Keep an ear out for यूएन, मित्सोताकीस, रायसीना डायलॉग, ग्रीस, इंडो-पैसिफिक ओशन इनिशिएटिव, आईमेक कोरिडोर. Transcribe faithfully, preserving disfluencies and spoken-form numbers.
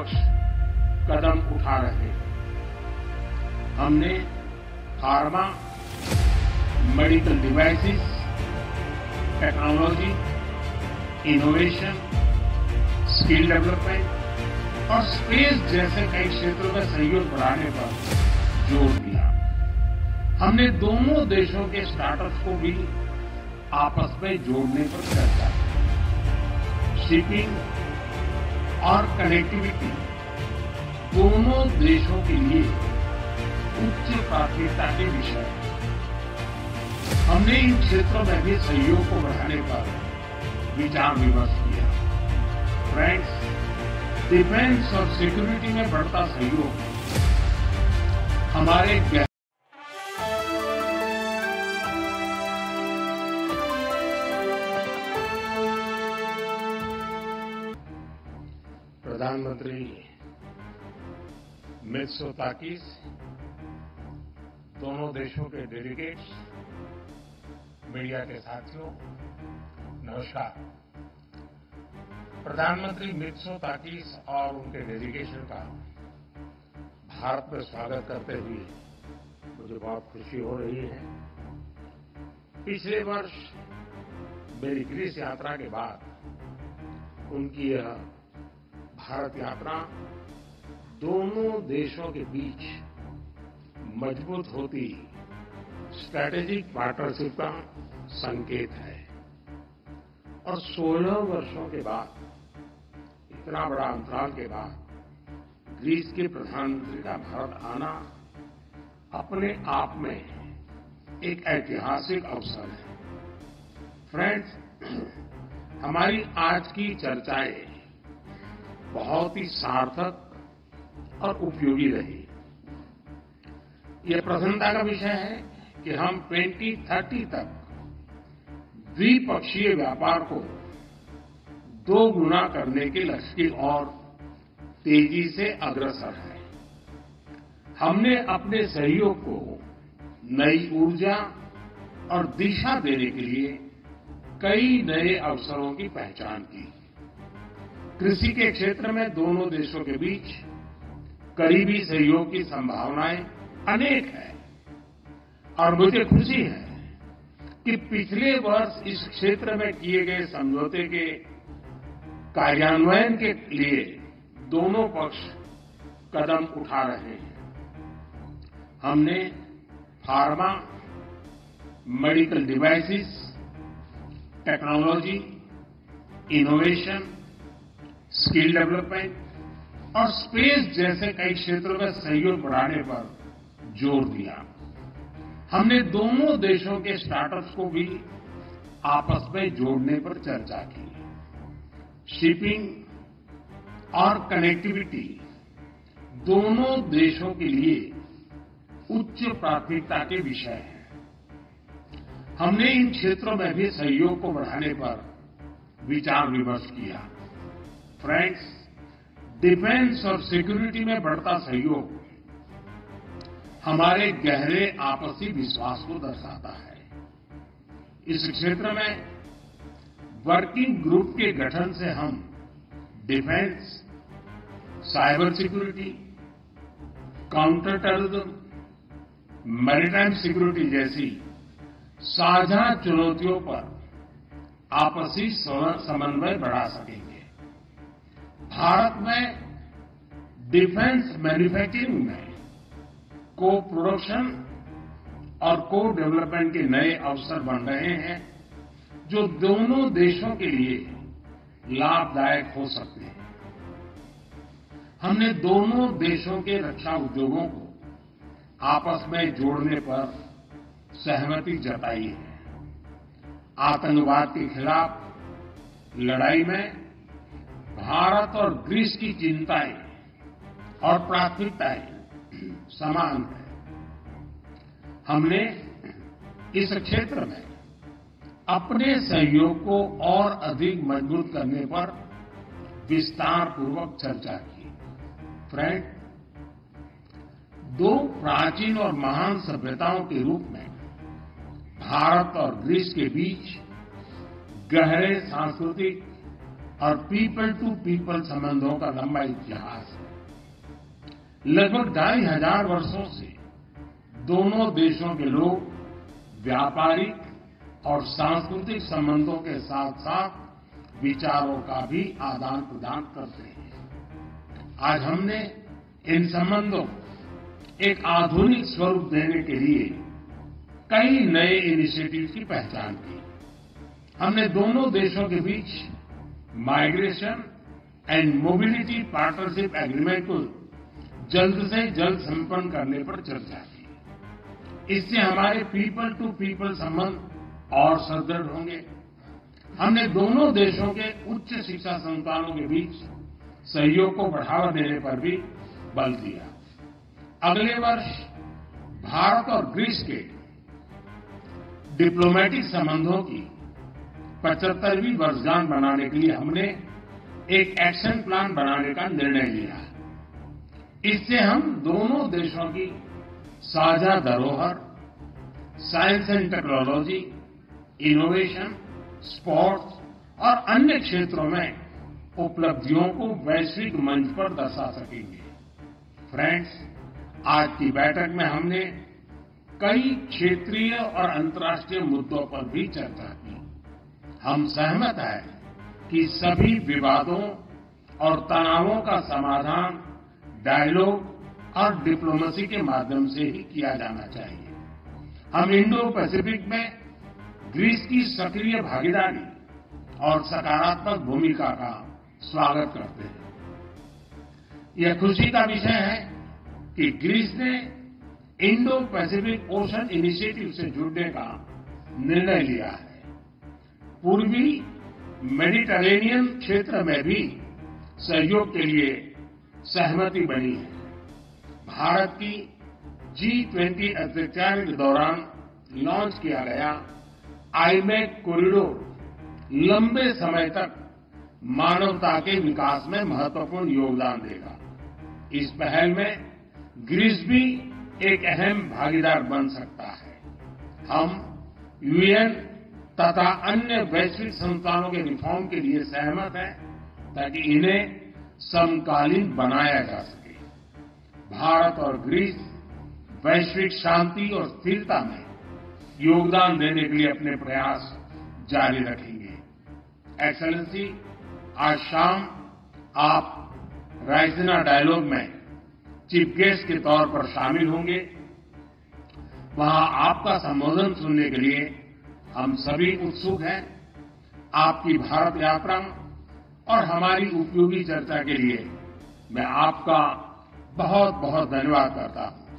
कदम उठा रहे हैं। हमने pharma, medical devices, technology, innovation, skill development और स्पेस जैसे कई क्षेत्रों में सहयोग बढ़ाने पर जोर दिया। हमने दोनों देशों के स्टार्टअप्स को भी आपस में जोड़ने पर चर्चा की। शिपिंग और कनेक्टिविटी दोनों देशों के लिए उच्च प्राथमिकता के विषय हैं। हमने इन क्षेत्रों में भी सहयोग को बढ़ाने पर विचार विमर्श किया। फ्रेंड्स, डिफेंस और सिक्योरिटी में बढ़ता सहयोग हमारे गहरे प्रधानमंत्री मित्सोताकीस, दोनों देशों के डेलीगेट्स, मीडिया के साथियों, नमस्कार। प्रधानमंत्री मित्सोताकीस और उनके डेलीगेशन का भारत में स्वागत करते हुए मुझे बहुत खुशी हो रही है। पिछले वर्ष मेरी ग्रीस यात्रा के बाद उनकी यह भारत यात्रा दोनों देशों के बीच मजबूत होती स्ट्रैटेजिक पार्टनरशिप का संकेत है और सोलह वर्षों के बाद, इतना बड़ा अंतराल के बाद ग्रीस के प्रधानमंत्री का भारत आना अपने आप में एक ऐतिहासिक अवसर है। फ्रेंड्स, हमारी आज की चर्चाएं बहुत ही सार्थक और उपयोगी रही। यह प्रसन्नता का विषय है कि हम दो हज़ार तीस तक द्विपक्षीय व्यापार को दो गुना करने के लक्ष्य की ओर तेजी से अग्रसर हैं। हमने अपने सहयोग को नई ऊर्जा और दिशा देने के लिए कई नए अवसरों की पहचान की। कृषि के क्षेत्र में दोनों देशों के बीच करीबी सहयोग की संभावनाएं अनेक हैं और मुझे खुशी है कि पिछले वर्ष इस क्षेत्र में किए गए समझौते के कार्यान्वयन के लिए दोनों पक्ष कदम उठा रहे हैं। हमने pharma, medical devices, technology, innovation, skill development और स्पेस जैसे कई क्षेत्रों में सहयोग बढ़ाने पर जोर दिया। हमने दोनों देशों के स्टार्टअप्स को भी आपस में जोड़ने पर चर्चा की। शिपिंग और कनेक्टिविटी दोनों देशों के लिए उच्च प्राथमिकता के विषय हैं। हमने इन क्षेत्रों में भी सहयोग को बढ़ाने पर विचार विमर्श किया। फ्रेंड्स, डिफेंस और सिक्योरिटी में बढ़ता सहयोग हमारे गहरे आपसी विश्वास को दर्शाता है। इस क्षेत्र में वर्किंग ग्रुप के गठन से हम defence, cyber security, counter terrorism, maritime security जैसी साझा चुनौतियों पर आपसी समन्वय बढ़ा सकेंगे। भारत में डिफेंस मैन्युफैक्चरिंग में को प्रोडक्शन और को डेवलपमेंट के नए अवसर बन रहे हैं जो दोनों देशों के लिए लाभदायक हो सकते हैं। हमने दोनों देशों के रक्षा उद्योगों को आपस में जोड़ने पर सहमति जताई है। आतंकवाद के खिलाफ लड़ाई में भारत और ग्रीस की चिंताएं और प्राथमिकताएं समान हैं। हमने इस क्षेत्र में अपने सहयोग को और अधिक मजबूत करने पर विस्तार पूर्वक चर्चा की। फ्रेंड, दो प्राचीन और महान सभ्यताओं के रूप में भारत और ग्रीस के बीच गहरे सांस्कृतिक और पीपल टू पीपल संबंधों का लंबा इतिहास है। लगभग ढाई हजार वर्षों से दोनों देशों के लोग व्यापारिक और सांस्कृतिक संबंधों के साथ साथ विचारों का भी आदान प्रदान करते हैं। आज हमने इन संबंधों को एक आधुनिक स्वरूप देने के लिए कई नए इनिशिएटिव की पहचान की। हमने दोनों देशों के बीच migration and mobility partnership agreement को जल्द से जल्द संपन्न करने पर चर्चा की। इससे हमारे पीपल टू पीपल संबंध और सुदृढ़ होंगे। हमने दोनों देशों के उच्च शिक्षा संस्थानों के बीच सहयोग को बढ़ावा देने पर भी बल दिया। अगले वर्ष भारत और ग्रीस के डिप्लोमेटिक संबंधों की पचहत्तरवीं वर्षगांठ मनाने के लिए हमने एक एक्शन प्लान बनाने का निर्णय लिया। इससे हम दोनों देशों की साझा धरोहर, science and technology, innovation, sports और अन्य क्षेत्रों में उपलब्धियों को वैश्विक मंच पर दर्शा सकेंगे। फ्रेंड्स, आज की बैठक में हमने कई क्षेत्रीय और अंतर्राष्ट्रीय मुद्दों पर भी चर्चा की। हम सहमत हैं कि सभी विवादों और तनावों का समाधान डायलॉग और डिप्लोमेसी के माध्यम से ही किया जाना चाहिए। हम इंडो-पैसिफिक में ग्रीस की सक्रिय भागीदारी और सकारात्मक भूमिका का स्वागत करते हैं। यह खुशी का विषय है कि ग्रीस ने इंडो-पैसिफिक ओशन इनिशिएटिव से जुड़ने का निर्णय लिया है। पूर्वी मेडिटेरेनियन क्षेत्र में भी सहयोग के लिए सहमति बनी है। भारत की जी ट्वेंटी अध्यक्षता के दौरान लॉन्च किया गया आईमेक कोरिडोर लंबे समय तक मानवता के विकास में महत्वपूर्ण योगदान देगा। इस पहल में ग्रीस भी एक अहम भागीदार बन सकता है। हम यूएन तथा अन्य वैश्विक संस्थानों के रिफॉर्म के लिए सहमत हैं ताकि इन्हें समकालीन बनाया जा सके। भारत और ग्रीस वैश्विक शांति और स्थिरता में योगदान देने के लिए अपने प्रयास जारी रखेंगे। एक्सेलेंसी, आज शाम आप रायसीना डायलॉग में चीफ गेस्ट के तौर पर शामिल होंगे। वहां आपका संबोधन सुनने के लिए हम सभी उत्सुक हैं। आपकी भारत यात्रा और हमारी उपयोगी चर्चा के लिए मैं आपका बहुत बहुत धन्यवाद करता हूं।